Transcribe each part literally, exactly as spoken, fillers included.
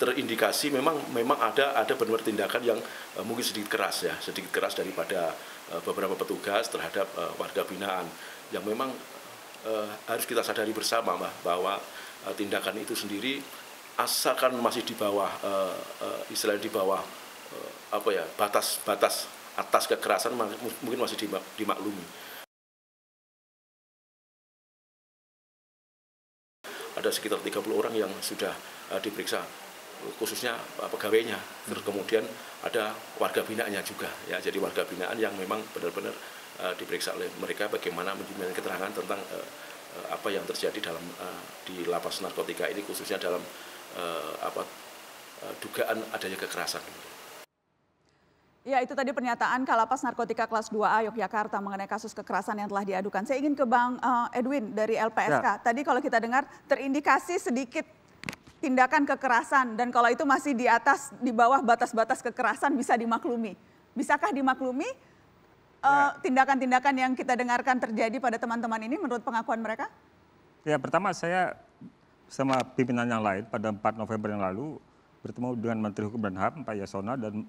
terindikasi memang memang ada ada benar tindakan yang uh, mungkin sedikit keras ya, sedikit keras daripada uh, beberapa petugas terhadap uh, warga binaan, yang memang uh, harus kita sadari bersama Mbak, bahwa uh, tindakan itu sendiri asalkan masih di bawah uh, uh, istilah di bawah uh, apa ya batas-batas atas kekerasan mungkin masih dimaklumi. Ada sekitar tiga puluh orang yang sudah uh, diperiksa, khususnya uh, pegawainya. Terus kemudian ada warga binaannya juga, ya. Jadi warga binaan yang memang benar-benar uh, diperiksa oleh mereka bagaimana memberikan keterangan tentang uh, uh, apa yang terjadi dalam uh, di lapas narkotika ini, khususnya dalam uh, apa uh, dugaan adanya kekerasan. Ya, itu tadi pernyataan Kalapas Narkotika Kelas dua A Yogyakarta mengenai kasus kekerasan yang telah diadukan. Saya ingin ke Bang uh, Edwin dari L P S K. Ya. Tadi kalau kita dengar terindikasi sedikit tindakan kekerasan, dan kalau itu masih di atas, di bawah batas-batas kekerasan bisa dimaklumi. Bisakah dimaklumi tindakan-tindakan uh, yang kita dengarkan terjadi pada teman-teman ini menurut pengakuan mereka? Ya, pertama saya sama pimpinan yang lain pada empat November yang lalu bertemu dengan Menteri Hukum dan H A M Pak Yasona, dan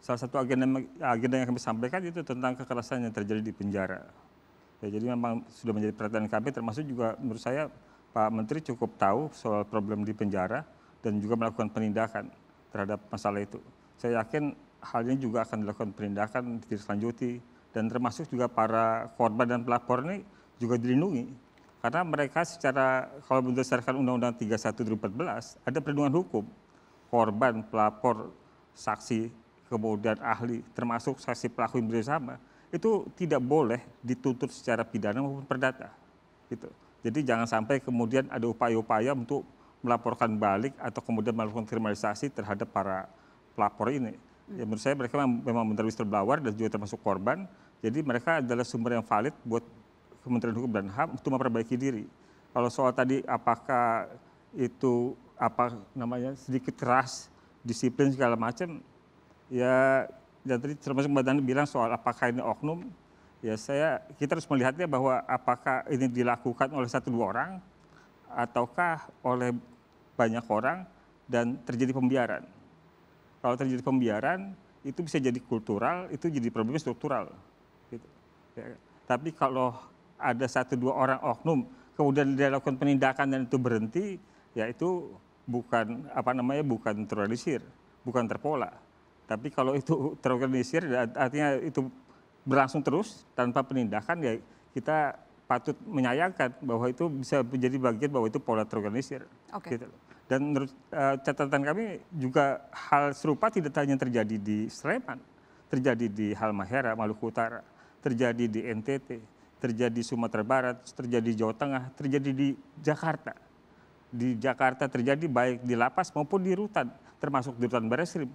salah satu agenda, agenda yang kami sampaikan itu tentang kekerasan yang terjadi di penjara. Ya, jadi memang sudah menjadi perhatian kami, termasuk juga menurut saya Pak Menteri cukup tahu soal problem di penjara dan juga melakukan penindakan terhadap masalah itu. Saya yakin hal ini juga akan dilakukan penindakan, ditindaklanjuti, dan termasuk juga para korban dan pelapor ini juga dilindungi. Karena mereka secara, kalau berdasarkan Undang-Undang tiga puluh satu dua ribu empat belas, ada perlindungan hukum, korban, pelapor, saksi, kemudian ahli, termasuk saksi pelaku yang bersama, itu tidak boleh dituntut secara pidana maupun perdata. Gitu. Jadi jangan sampai kemudian ada upaya-upaya untuk melaporkan balik atau kemudian melakukan kriminalisasi terhadap para pelapor ini. Ya, menurut saya mereka memang benar whistleblower dan juga termasuk korban, jadi mereka adalah sumber yang valid buat Kementerian Hukum dan H A M untuk memperbaiki diri. Kalau soal tadi apakah itu apa namanya sedikit keras, disiplin segala macam, ya, dan tadi termasuk Mbak Dhani bilang soal apakah ini oknum, ya saya kita harus melihatnya bahwa apakah ini dilakukan oleh satu dua orang ataukah oleh banyak orang dan terjadi pembiaran. Kalau terjadi pembiaran itu bisa jadi kultural, itu jadi problem struktural. Gitu. Ya. Tapi kalau ada satu dua orang oknum kemudian dilakukan penindakan dan itu berhenti, ya itu bukan apa namanya bukan terorganisir, bukan terpola. Tapi kalau itu terorganisir, artinya itu berlangsung terus tanpa penindakan, ya kita patut menyayangkan bahwa itu bisa menjadi bagian bahwa itu pola terorganisir. Okay. Gitu. Dan menurut uh, catatan kami juga hal serupa tidak hanya terjadi di Sleman, terjadi di Halmahera, Maluku Utara, terjadi di N T T, terjadi Sumatera Barat, terjadi Jawa Tengah, terjadi di Jakarta. Di Jakarta terjadi baik di lapas maupun di rutan, termasuk di rutan Bareskrim.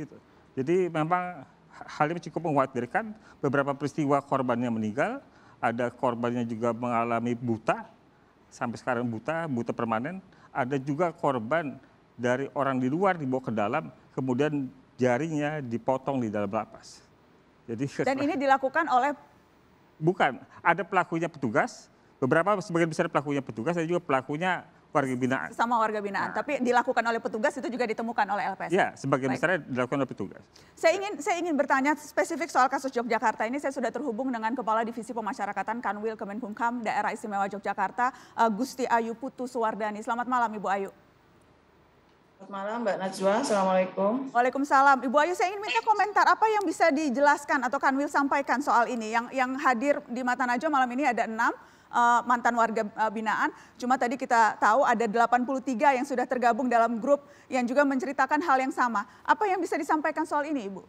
Gitu. Jadi memang hal ini cukup mengkhawatirkan, beberapa peristiwa korbannya meninggal, ada korbannya juga mengalami buta, sampai sekarang buta, buta permanen, ada juga korban dari orang di luar dibawa ke dalam, kemudian jarinya dipotong di dalam lapas. Jadi, dan ini dilakukan oleh? Bukan, ada pelakunya petugas, beberapa sebagian besar pelakunya petugas, ada juga pelakunya warga binaan. Sama warga binaan, nah. Tapi dilakukan oleh petugas itu juga ditemukan oleh L P S K. Ya, sebagian besar dilakukan oleh petugas. Saya ingin saya ingin bertanya spesifik soal kasus Yogyakarta ini. Saya sudah terhubung dengan Kepala Divisi Pemasyarakatan Kanwil Kemenkumham Daerah Istimewa Yogyakarta, Gusti Ayu Putu Suwardani. Selamat malam Ibu Ayu. Selamat malam Mbak Najwa, Assalamualaikum. Waalaikumsalam. Ibu Ayu, saya ingin minta komentar apa yang bisa dijelaskan atau Kanwil sampaikan soal ini. Yang yang hadir di Mata Najwa malam ini ada enam. Uh, mantan warga uh, binaan, cuma tadi kita tahu ada delapan puluh tiga yang sudah tergabung dalam grup yang juga menceritakan hal yang sama. Apa yang bisa disampaikan soal ini, Ibu?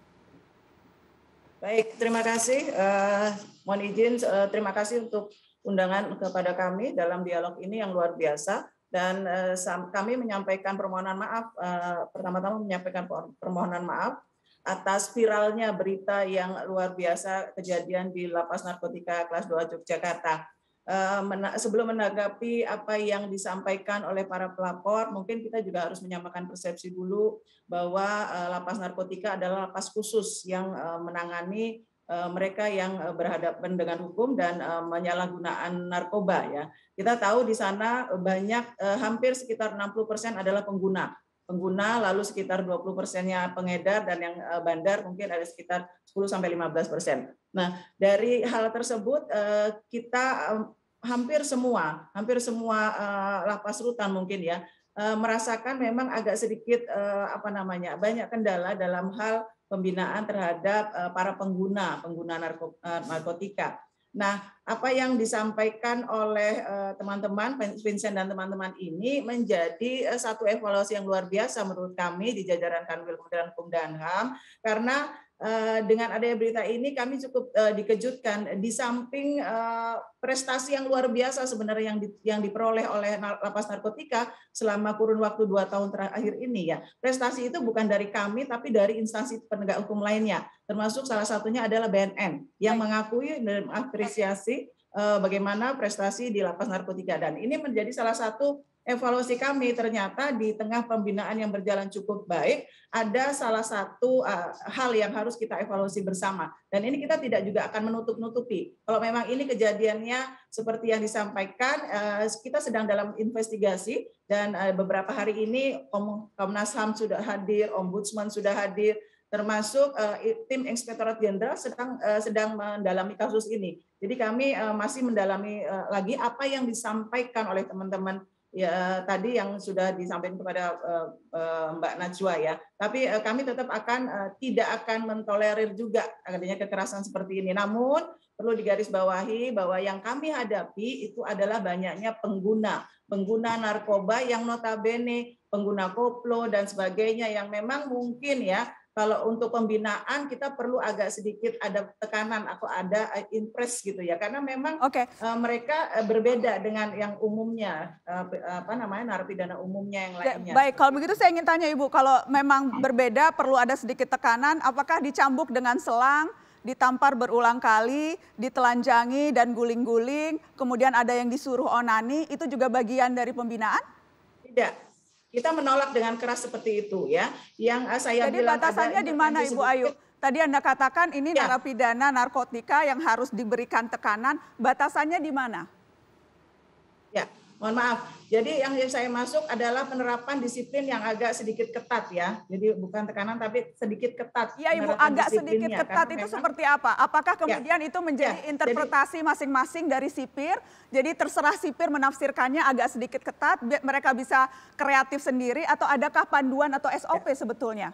Baik, terima kasih. Uh, mohon izin, uh, terima kasih untuk undangan kepada kami dalam dialog ini yang luar biasa. Dan uh, kami menyampaikan permohonan maaf, uh, pertama-tama menyampaikan permohonan maaf atas viralnya berita yang luar biasa kejadian di Lapas Narkotika Kelas dua Yogyakarta. Sebelum menanggapi apa yang disampaikan oleh para pelapor, mungkin kita juga harus menyamakan persepsi dulu bahwa lapas narkotika adalah lapas khusus yang menangani mereka yang berhadapan dengan hukum dan penyalahgunaan narkoba. Ya, kita tahu di sana banyak, hampir sekitar enam puluh persen adalah pengguna. pengguna, lalu sekitar dua puluh persennya pengedar, dan yang bandar mungkin ada sekitar sepuluh sampai lima belas persen. Nah, dari hal tersebut kita hampir semua, hampir semua lapas rutan mungkin ya, merasakan memang agak sedikit apa namanya banyak kendala dalam hal pembinaan terhadap para pengguna pengguna narkotika. Nah, apa yang disampaikan oleh teman-teman Vincent dan teman-teman ini menjadi satu evaluasi yang luar biasa menurut kami di jajaran Kanwil Kementerian Hukum dan H A M, karena dengan adanya berita ini kami cukup dikejutkan di samping prestasi yang luar biasa sebenarnya yang di, yang diperoleh oleh lapas narkotika selama kurun waktu dua tahun terakhir ini ya. Prestasi itu bukan dari kami tapi dari instansi penegak hukum lainnya, termasuk salah satunya adalah B N N yang mengakui dan mengapresiasi bagaimana prestasi di lapas narkotika, dan ini menjadi salah satu evaluasi kami. Ternyata di tengah pembinaan yang berjalan cukup baik, ada salah satu uh, hal yang harus kita evaluasi bersama. Dan ini kita tidak juga akan menutup-nutupi. Kalau memang ini kejadiannya seperti yang disampaikan, uh, kita sedang dalam investigasi, dan uh, beberapa hari ini Komnas H A M sudah hadir, Ombudsman sudah hadir, termasuk uh, tim Inspektorat Jenderal sedang uh, sedang mendalami kasus ini. Jadi kami uh, masih mendalami uh, lagi apa yang disampaikan oleh teman-teman ya tadi yang sudah disampaikan kepada uh, uh, Mbak Najwa ya. Tapi uh, kami tetap akan uh, tidak akan mentolerir juga adanya kekerasan seperti ini. Namun perlu digarisbawahi bahwa yang kami hadapi itu adalah banyaknya pengguna, pengguna narkoba yang notabene pengguna koplo dan sebagainya, yang memang mungkin ya kalau untuk pembinaan kita perlu agak sedikit ada tekanan atau ada impres gitu ya, karena memang okay. uh, mereka berbeda dengan yang umumnya uh, apa namanya narapidana umumnya yang lainnya. Baik, kalau begitu saya ingin tanya Ibu, kalau memang berbeda perlu ada sedikit tekanan, apakah dicambuk dengan selang, ditampar berulang kali, ditelanjangi dan guling-guling, kemudian ada yang disuruh onani, itu juga bagian dari pembinaan? Tidak. Kita menolak dengan keras seperti itu ya. Yang saya Jadi bilang batasannya di mana Ibu Ayu? Tadi Anda katakan ini ya, narapidana narkotika yang harus diberikan tekanan, batasannya di mana? Ya, mohon maaf. Jadi yang saya masuk adalah penerapan disiplin yang agak sedikit ketat ya. Jadi bukan tekanan tapi sedikit ketat. Iya Ibu, agak sedikit ketat itu memang, seperti apa? Apakah kemudian ya, itu menjadi ya, interpretasi masing-masing dari sipir? Jadi terserah sipir menafsirkannya agak sedikit ketat, mereka bisa kreatif sendiri, atau adakah panduan atau S O P ya, sebetulnya?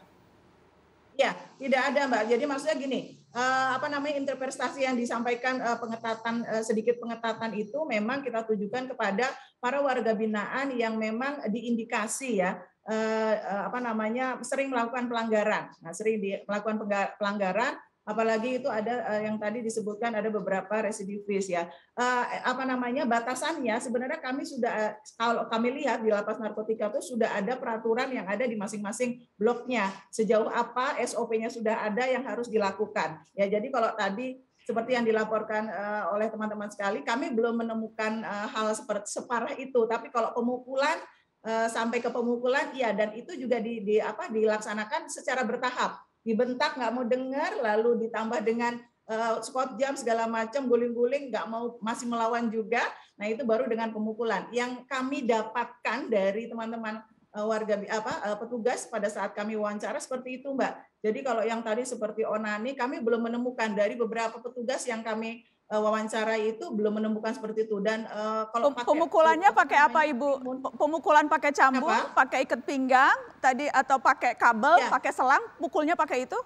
Ya, tidak ada Mbak. Jadi maksudnya gini, eh, apa namanya interpretasi yang disampaikan eh, pengetatan eh, sedikit pengetatan itu memang kita tujukan kepada para warga binaan yang memang diindikasi ya eh, eh, apa namanya sering melakukan pelanggaran. Nah, sering di, melakukan pelanggaran, apalagi itu ada eh, yang tadi disebutkan ada beberapa residivis ya. Eh, apa namanya batasannya sebenarnya kami sudah, kalau kami lihat di lapas narkotika itu sudah ada peraturan yang ada di masing-masing bloknya, sejauh apa S O P-nya sudah ada yang harus dilakukan. Ya, jadi kalau tadi seperti yang dilaporkan uh, oleh teman-teman sekali, kami belum menemukan uh, hal seperti separah itu. Tapi kalau pemukulan uh, sampai ke pemukulan, iya, dan itu juga di, di apa dilaksanakan secara bertahap. Dibentak nggak mau dengar, lalu ditambah dengan Uh, squat jam segala macam, guling-guling, nggak mau, masih melawan juga. Nah itu baru dengan pemukulan. Yang kami dapatkan dari teman-teman uh, warga apa uh, petugas pada saat kami wawancara seperti itu, Mbak. Jadi kalau yang tadi seperti onani, kami belum menemukan dari beberapa petugas yang kami uh, wawancara itu belum menemukan seperti itu. Dan uh, kalau pakai, pemukulannya pakai apa, Ibu? Pemukulan pakai cambuk, apa? Pakai ikat pinggang tadi, atau pakai kabel, ya, pakai selang? Pukulnya pakai itu?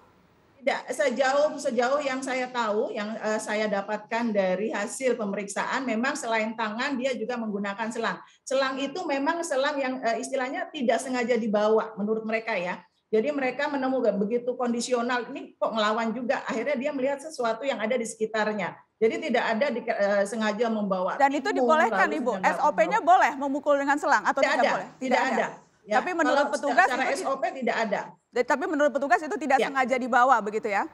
Ya, sejauh sejauh yang saya tahu, yang uh, saya dapatkan dari hasil pemeriksaan, memang selain tangan dia juga menggunakan selang. Selang itu memang selang yang uh, istilahnya tidak sengaja dibawa menurut mereka ya. Jadi mereka menemukan begitu kondisional ini kok ngelawan juga. Akhirnya dia melihat sesuatu yang ada di sekitarnya. Jadi tidak ada di, uh, sengaja membawa. Dan itu dibolehkan Ibu. S O P-nya boleh memukul dengan selang atau tidak, tidak boleh? Tidak, tidak ada. ada. Ya, tapi menurut petugas secara itu, S O P tidak ada. Tapi menurut petugas itu tidak ya, sengaja dibawa begitu ya?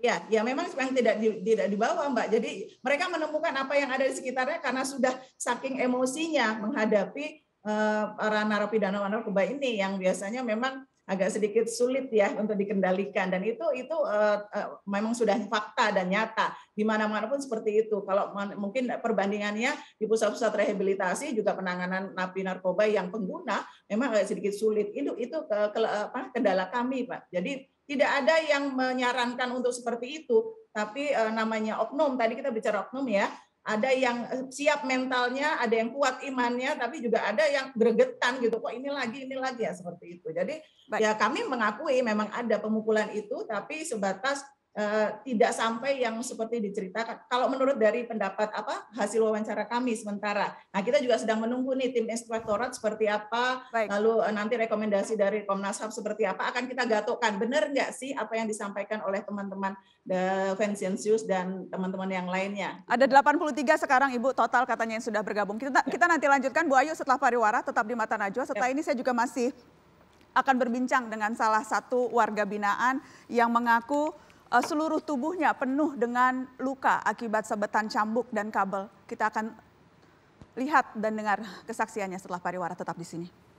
Ya, ya memang tidak di, tidak dibawa Mbak. Jadi mereka menemukan apa yang ada di sekitarnya karena sudah saking emosinya menghadapi uh, para narapidana narkoba ini yang biasanya memang agak sedikit sulit ya untuk dikendalikan, dan itu itu uh, uh, memang sudah fakta dan nyata di mana-mana pun seperti itu. Kalau mungkin perbandingannya di pusat-pusat rehabilitasi juga penanganan napi narkoba yang pengguna memang agak sedikit sulit. Itu itu ke, ke, apa, kendala kami, Pak. Jadi tidak ada yang menyarankan untuk seperti itu, tapi uh, namanya oknum, tadi kita bicara oknum ya. Ada yang siap mentalnya, ada yang kuat imannya, tapi juga ada yang gregetan gitu. Kok ini lagi, ini lagi ya, seperti itu. Jadi baik, ya kami mengakui memang ada pemukulan itu, tapi sebatas eh, tidak sampai yang seperti diceritakan. Kalau menurut dari pendapat apa hasil wawancara kami sementara. Nah kita juga sedang menunggu nih tim inspektorat seperti apa, baik, lalu eh, nanti rekomendasi dari Komnas H A M seperti apa akan kita gatokkan. Benar nggak sih apa yang disampaikan oleh teman-teman Vincentius dan teman-teman yang lainnya. Ada delapan puluh tiga sekarang Ibu total katanya yang sudah bergabung. Kita, kita nanti lanjutkan Bu Ayu setelah pariwara, tetap di Mata Najwa. Setelah ini saya juga masih akan berbincang dengan salah satu warga binaan yang mengaku uh, seluruh tubuhnya penuh dengan luka akibat sabetan cambuk dan kabel. Kita akan lihat dan dengar kesaksiannya setelah pariwara, tetap di sini.